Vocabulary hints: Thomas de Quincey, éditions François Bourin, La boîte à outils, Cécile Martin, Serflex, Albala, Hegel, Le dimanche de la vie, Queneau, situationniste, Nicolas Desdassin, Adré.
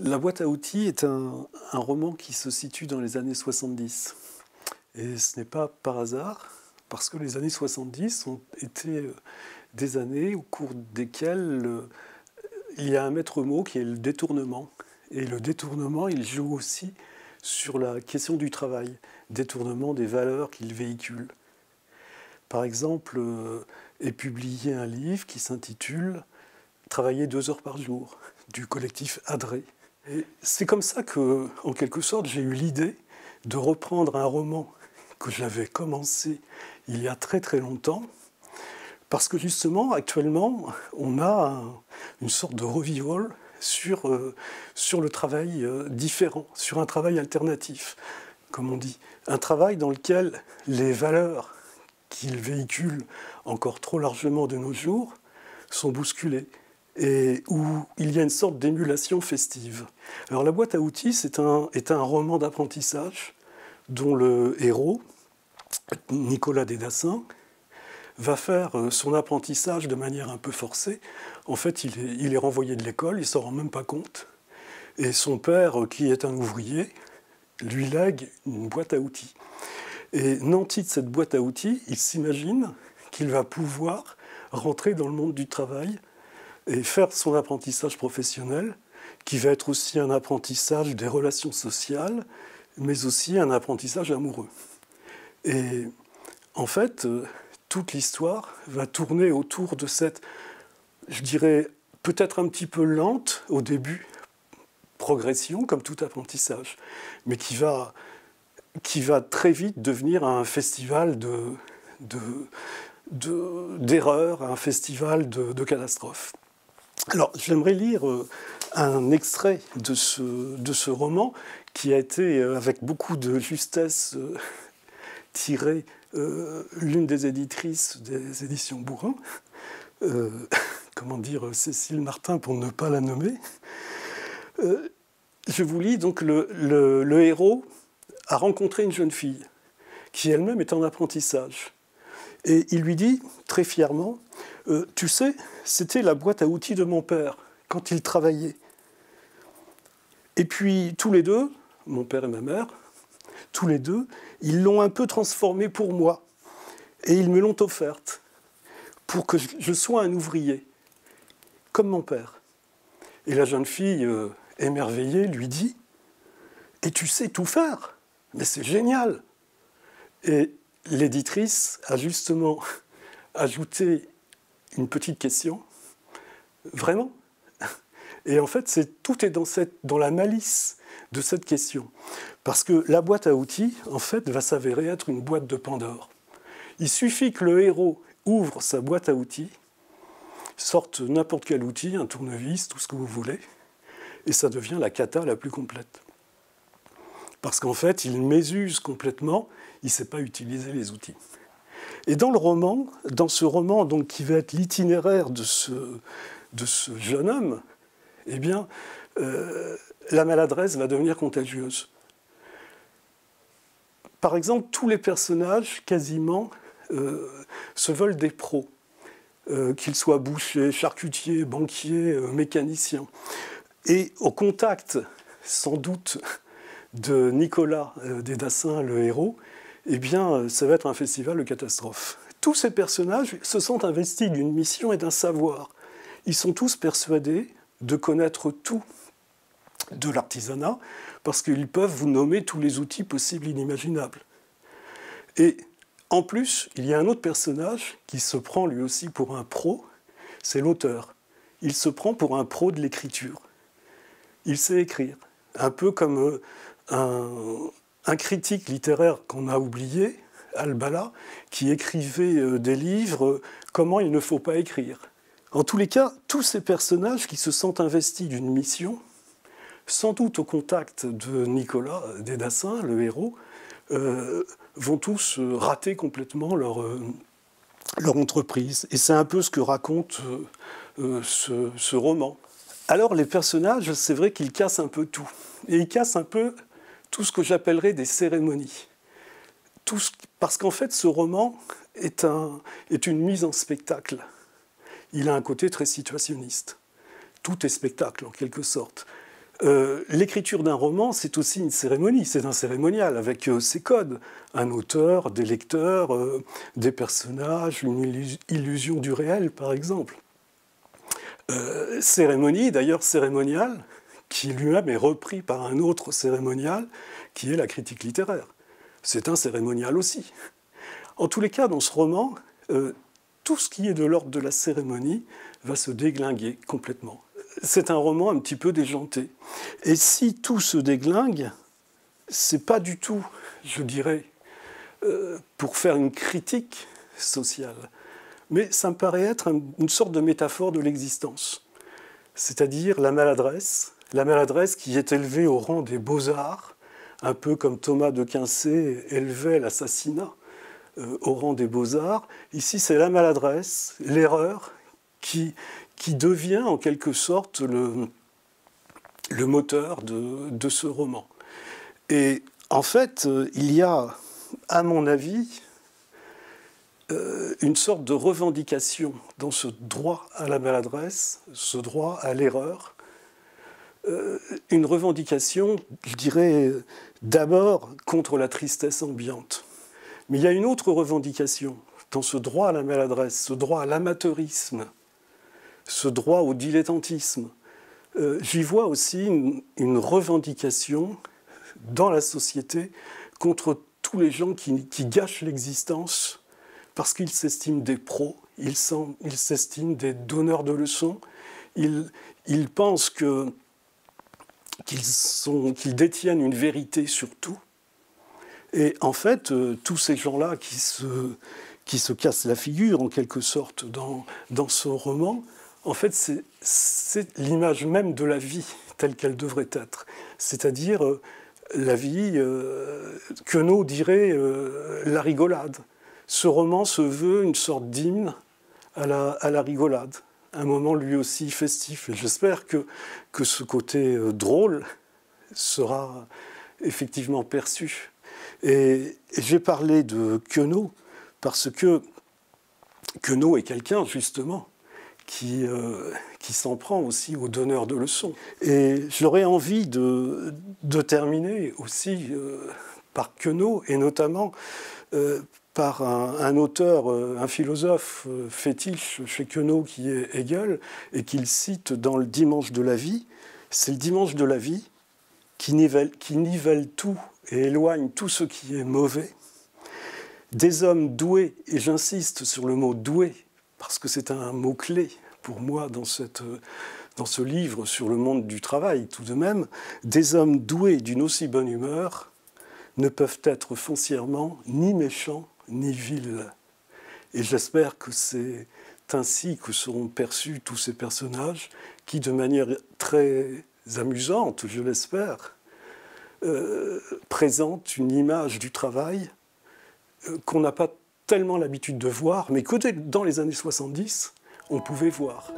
La boîte à outils est un roman qui se situe dans les années 70. Et ce n'est pas par hasard, parce que les années 70 ont été des années au cours desquelles il y a un maître mot qui est le détournement. Et le détournement, il joue aussi sur la question du travail, détournement des valeurs qu'il véhicule. Par exemple, est publié un livre qui s'intitule « Travailler 2 heures par jour » du collectif Adré. C'est comme ça que, en quelque sorte, j'ai eu l'idée de reprendre un roman que j'avais commencé il y a très très longtemps, parce que justement, actuellement, on a une sorte de revival sur le travail différent, sur un travail alternatif, comme on dit. Un travail dans lequel les valeurs qu'il véhicule encore trop largement de nos jours sont bousculées, et où il y a une sorte d'émulation festive. Alors La boîte à outils est un roman d'apprentissage dont le héros, Nicolas Desdassin, va faire son apprentissage de manière un peu forcée. En fait, il est renvoyé de l'école, il ne s'en rend même pas compte. Et son père, qui est un ouvrier, lui lègue une boîte à outils. Et nanti de cette boîte à outils, il s'imagine qu'il va pouvoir rentrer dans le monde du travail et faire son apprentissage professionnel, qui va être aussi un apprentissage des relations sociales, mais aussi un apprentissage amoureux. Et en fait, toute l'histoire va tourner autour de cette, je dirais, peut-être un petit peu lente au début, progression, comme tout apprentissage, mais qui va très vite devenir un festival d'erreurs, un festival de catastrophes. Alors, j'aimerais lire un extrait de ce roman qui a été, avec beaucoup de justesse, tiré l'une des éditrices des éditions Bourrin, comment dire, Cécile Martin pour ne pas la nommer. Je vous lis donc le héros a rencontré une jeune fille qui elle-même est en apprentissage. Et il lui dit très fièrement, « Tu sais, c'était la boîte à outils de mon père quand il travaillait. » Et puis tous les deux, mon père et ma mère, tous les deux, ils l'ont un peu transformée pour moi. Et ils me l'ont offerte pour que je sois un ouvrier, comme mon père. Et la jeune fille, émerveillée, lui dit, « Et tu sais tout faire, mais c'est génial !» Et l'éditrice a justement ajouté une petite question. Vraiment? Et en fait, tout est dans la malice de cette question. Parce que la boîte à outils, en fait, va s'avérer être une boîte de Pandore. Il suffit que le héros ouvre sa boîte à outils, sorte n'importe quel outil, un tournevis, tout ce que vous voulez, et ça devient la cata la plus complète. Parce qu'en fait, il mésuse complètement, il ne sait pas utiliser les outils. Et dans le roman, dans ce roman donc, qui va être l'itinéraire de ce jeune homme, eh bien, la maladresse va devenir contagieuse. Par exemple, tous les personnages, quasiment, se veulent des pros, qu'ils soient bouchers, charcutiers, banquiers, mécaniciens. Et au contact, sans doute, de Nicolas Desdassin, le héros, eh bien, ça va être un festival de catastrophes. Tous ces personnages se sont investis d'une mission et d'un savoir. Ils sont tous persuadés de connaître tout de l'artisanat, parce qu'ils peuvent vous nommer tous les outils possibles, inimaginables. Et en plus, il y a un autre personnage qui se prend lui aussi pour un pro, c'est l'auteur. Il se prend pour un pro de l'écriture. Il sait écrire. Un peu comme un critique littéraire qu'on a oublié, Albala, qui écrivait des livres « Comment il ne faut pas écrire ». En tous les cas, tous ces personnages qui se sentent investis d'une mission, sans doute au contact de Nicolas Desdassin, le héros, vont tous rater complètement leur entreprise. Et c'est un peu ce que raconte ce roman. Alors les personnages, c'est vrai qu'ils cassent un peu tout. Et ils cassent un peu tout ce que j'appellerais des cérémonies. Parce qu'en fait, ce roman est une mise en spectacle. Il a un côté très situationniste. Tout est spectacle, en quelque sorte. L'écriture d'un roman, c'est aussi une cérémonie, c'est un cérémonial avec ses codes. Un auteur, des lecteurs, des personnages, une illusion du réel, par exemple. Cérémonie, d'ailleurs cérémoniale, qui lui-même est repris par un autre cérémonial, qui est la critique littéraire. C'est un cérémonial aussi. En tous les cas, dans ce roman, tout ce qui est de l'ordre de la cérémonie va se déglinguer complètement. C'est un roman un petit peu déjanté. Et si tout se déglingue, c'est pas du tout, je dirais, pour faire une critique sociale. Mais ça me paraît être une sorte de métaphore de l'existence. C'est-à-dire la maladresse qui est élevée au rang des beaux-arts, un peu comme Thomas de Quincey élevait l'assassinat au rang des beaux-arts. Ici, c'est la maladresse, l'erreur qui devient en quelque sorte le moteur de ce roman. Et en fait, il y a, à mon avis, une sorte de revendication dans ce droit à la maladresse, ce droit à l'erreur, une revendication, je dirais, d'abord contre la tristesse ambiante. Mais il y a une autre revendication dans ce droit à la maladresse, ce droit à l'amateurisme, ce droit au dilettantisme. J'y vois aussi une revendication dans la société contre tous les gens qui gâchent l'existence parce qu'ils s'estiment des pros, ils s'estiment des donneurs de leçons, ils pensent qu'ils détiennent une vérité sur tout. Et en fait, tous ces gens-là qui se cassent la figure, en quelque sorte, dans ce roman, en fait, c'est l'image même de la vie telle qu'elle devrait être. C'est-à-dire, la vie, Queneau dirait la rigolade. Ce roman se veut une sorte d'hymne à la rigolade, un moment lui aussi festif. Et j'espère que ce côté drôle sera effectivement perçu. Et j'ai parlé de Queneau parce que Queneau est quelqu'un, justement, qui s'en prend aussi aux donneurs de leçons. Et j'aurais envie de terminer aussi par Queneau, et notamment par un auteur, un philosophe fétiche chez Queneau qui est Hegel, et qu'il cite dans Le dimanche de la vie. C'est le dimanche de la vie qui nivelle tout et éloigne tout ce qui est mauvais. Des hommes doués, et j'insiste sur le mot « doués », parce que c'est un mot-clé pour moi dans ce livre sur le monde du travail, tout de même, des hommes doués d'une aussi bonne humeur ne peuvent être foncièrement ni méchants ni vils. Et j'espère que c'est ainsi que seront perçus tous ces personnages qui, de manière très amusante, je l'espère, présentent une image du travail qu'on n'a pas tellement l'habitude de voir, mais que dans les années 70, on pouvait voir.